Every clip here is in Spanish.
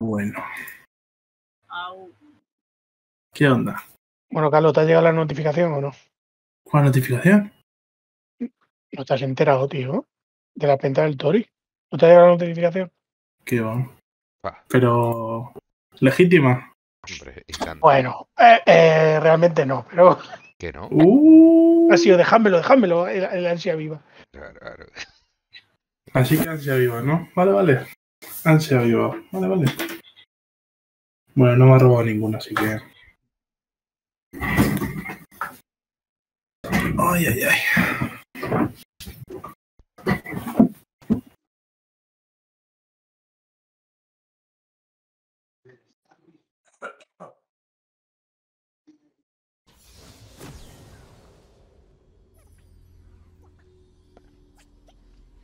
Bueno. ¿Qué onda? Bueno, Carlos, ¿te ha llegado la notificación o no? ¿Cuál notificación? No te has enterado, tío, de la venta del Tori. ¿No te ha llegado la notificación? Qué va. Pero... ¿legítima? Hombre, bueno, realmente no, pero... ¿Qué no? Ha sido, dejámelo, la ansia viva. Claro. Así que ansia viva, ¿no? Vale. Ansia viva, vale. Bueno, no me ha robado ninguna, así que... Ay.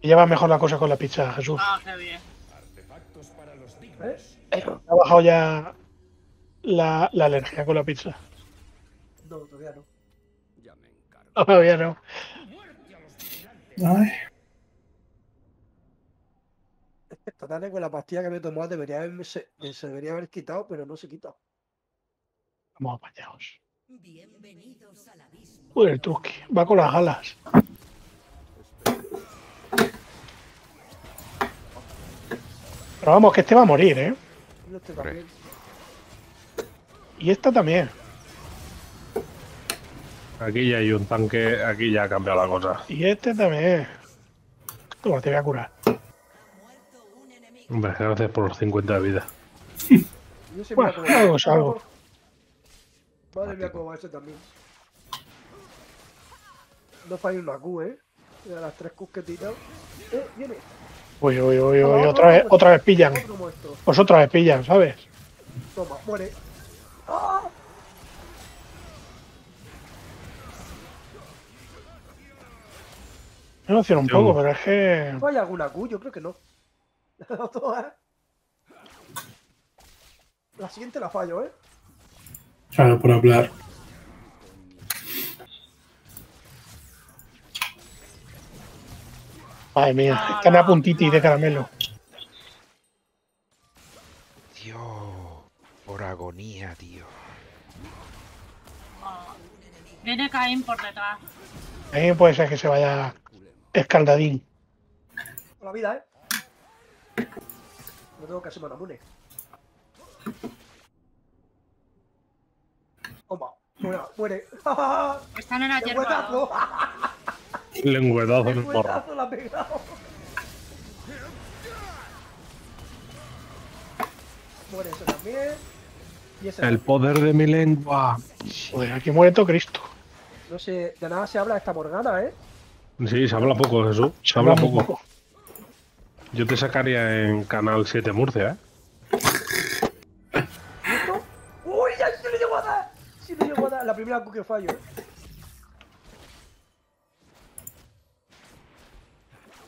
Y lleva mejor la cosa con la pizza, Jesús. Qué bien. Ha bajado ya la alergia con la pizza. No, todavía no. Todavía no. Ay. Total, con la pastilla que me tomó se debería haber quitado, pero no se quita. Vamos apañados. Uy, el truque. Va con las alas. Pero vamos, que este va a morir, ¿eh? Este también. Y esta también. Aquí ya hay un tanque, aquí ya ha cambiado la cosa. Y este también. Toma, te voy a curar. Hombre, gracias por los 50 de vida. Bueno, algo. Madre mía, cómo va ese también. No falla una Q, ¿eh? De las tres Qs que he tirado. Viene. Uy, otra vez pillan. Pues otra vez pillan, ¿sabes? Toma, muere. ¡Ah! Me emociono un poco, pero es que... ¿Hay alguna Q? Yo creo que no. La siguiente la fallo, ¿eh? Claro, por hablar. Madre mía, están a puntiti de caramelo. Dios, por agonía, tío. Viene Caín por detrás. Caín puede ser que se vaya escaldadín. Por la vida, ¿eh? No tengo casi manamune. Toma, muere. Están en la hierba. Lengüetazo en el morro. Muere eso también. Y ese el poder de mi lengua. Joder, aquí muere todo Cristo. No sé, de nada se habla de esta Morgana, ¿eh? Sí, se habla poco, Jesús. Se habla poco. Yo te sacaría en Canal 7 Murcia, ¿eh? ¿Listo? ¡Uy! ¡Ya se lo llevo a dar! ¡Sí lo llevo a dar! La primera que fallo, ¿eh?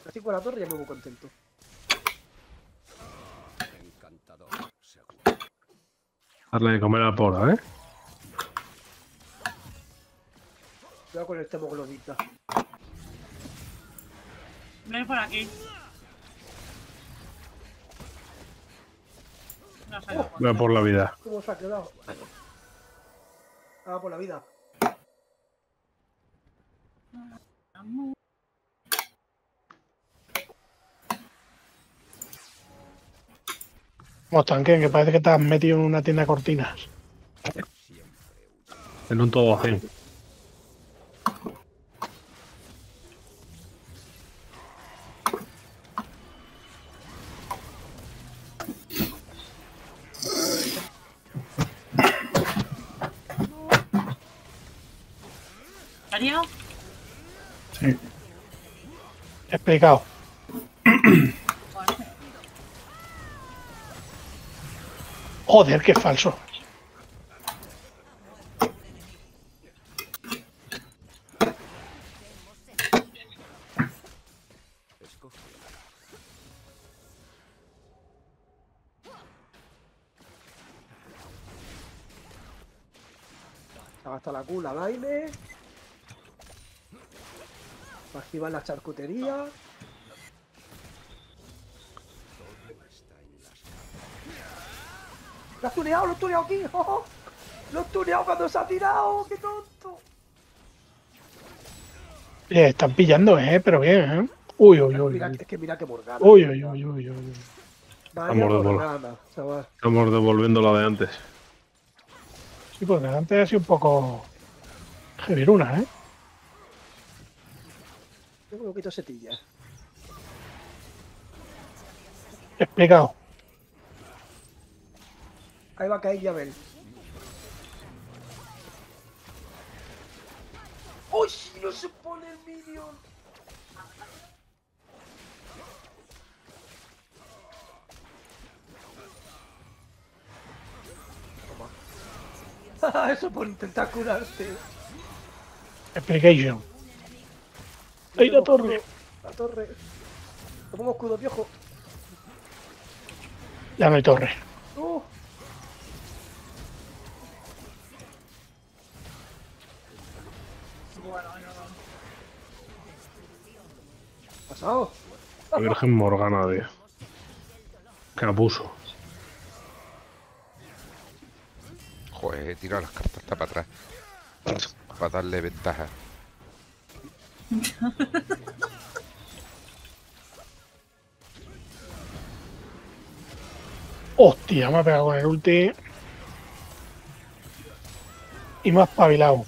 Así con la torre ya me voy contento. Encantador, seguro. Darle de comer a la porra, ¿eh? Cuidado con el temoglodita. Ven por aquí. Voy por la vida. ¿Cómo se ha quedado? Ah, por la vida. Vamos, tanque, que parece que te has metido en una tienda de cortinas. En un todo así. Sí. Explicado. Joder, qué falso. Se ha gastado la cula, baile. Aquí va la charcutería. Lo has tuneado aquí. Oh, lo has tuneado cuando se ha tirado. Qué tonto. Le están pillando, pero bien, Uy, uy, uy. Mira, uy. Es que mira que Morgana. Uy, uy, uy, uy, uy. Estamos devolviendo la de antes. Sí, porque antes ha sido un poco... Jeviruna, Tengo un poquito setilla. Explicado. Ahí va a caer Yabel. ¡Uy! ¡No se pone el minion! Toma. Eso por intentar curarte. Explication. ¡Ay, la torre! La torre. Lo pongo escudo, viejo. Ya no hay torre. ¿Pasado? La Virgen Morgana, tío. Que la puso. Joder, he tirado las cartas hasta para atrás. Para darle ventaja. Hostia, me ha pegado con el ulti. Y me ha espabilado.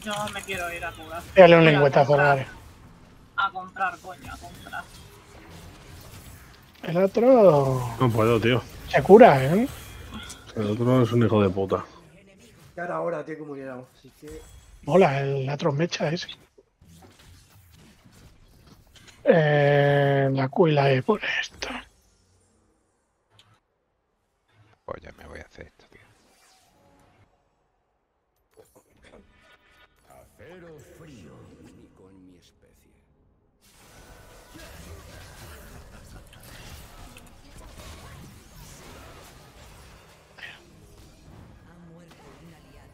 Yo me quiero ir a jugar. Dale un lengüetazo, Nare. A comprar, coño, a comprar. El otro... No puedo, tío. Se cura, El otro es un hijo de puta. Y ahora, tío, como llegamos. Así que... Mola, el otro mecha ese. La Q y la E por esto. Pues ya me voy a hacer esto, tío. Acero frío, ni con mi especie. Ha muerto un aliado.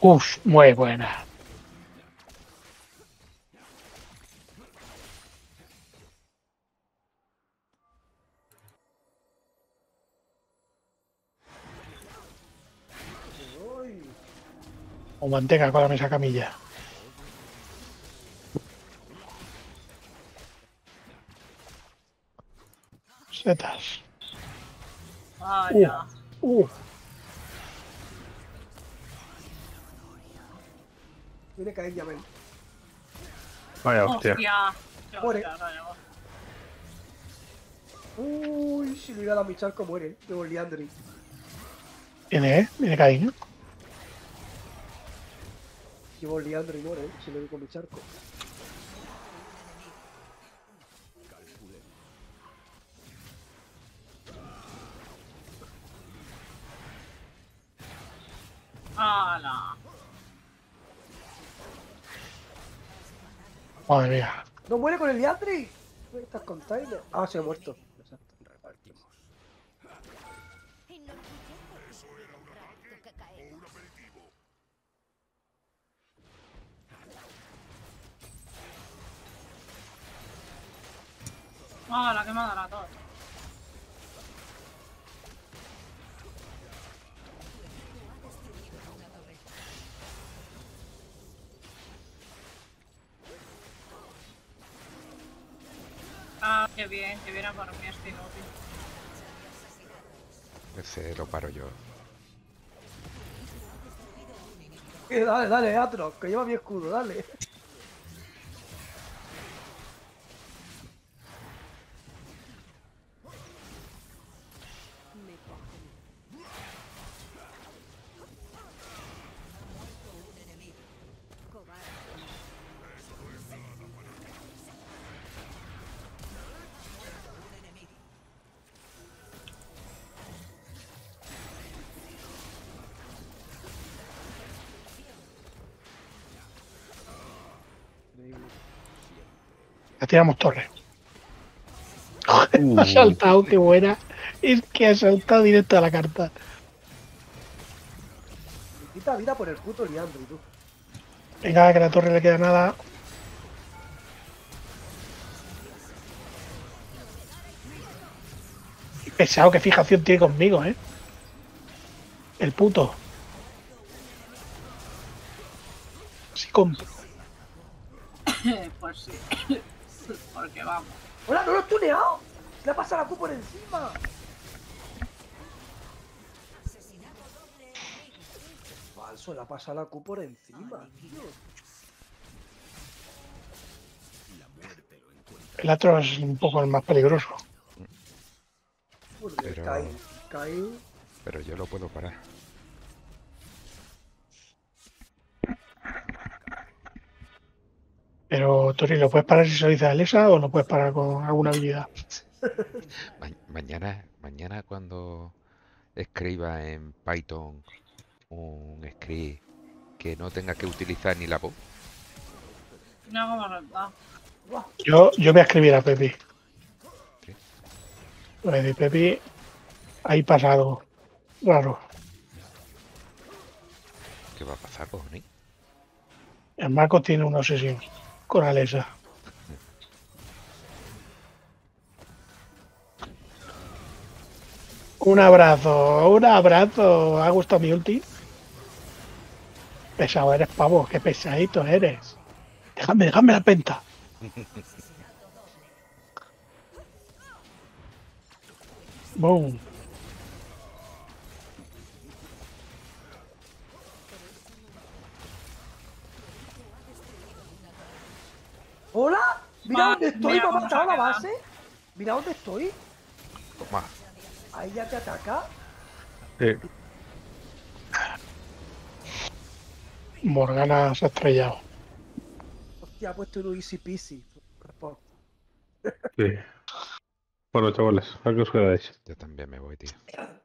Uf, muy buena. O manteca con la mesa camilla. Setas. Vaya. Tiene que caer ya, ven. Vaya, hostia. Muere. Uy, si le iba a la micharco, muere. Debo liandri. Tiene caído, ¿no? Llevo liando rigor, si lo doy con mi charco. ¡Hala! Madre mía. ¿No muere con el liandri? ¿Estás con Tyler? Ah, se ha muerto. Exacto. Repartimos. Ah, la quemada, la torre. Ah, qué bien, que viene por mí este inútil. Ese lo paro yo. Dale, dale, Atrox, que lleva mi escudo, dale. Tiramos torre. Ha saltado, qué buena. Es que ha saltado directo a la carta. Me quita vida por el puto liando, tú. Venga, que a la torre le queda nada. Pesado, qué fijación tiene conmigo, eh. El puto. Si compro. Pues sí. Porque vamos. ¡Hola, no lo has tuneado! ¡Le ha pasado la Q por encima! Falso, le ha pasado la Q por encima. El otro es un poco el más peligroso. Pero... Caí. Pero yo lo puedo parar. Pero, Tori, ¿lo puedes parar si se dice Alexa o lo puedes parar con alguna habilidad? Mañana cuando escriba en Python un script que no tenga que utilizar ni la voz. Yo voy a escribir a Pepi. ¿Sí? Lo voy a decir, Pepi, ahí pasa algo raro. ¿Qué va a pasar, Oni? El Marco tiene una obsesión con Alexa. Un abrazo. ¿Ha gustado mi ulti? Pesado eres, pavo, qué pesadito eres. Déjame la penta. Boom. ¡Hola! ¡Mira dónde estoy! ¡Me ha matado la base! ¡Mira dónde estoy! Toma. ¿Ahí ya te ataca? Sí. Morgana se ha estrellado. Hostia, ha puesto un easy peasy. Sí. Bueno, chavales, ¿a qué os quedáis? Yo también me voy, tío.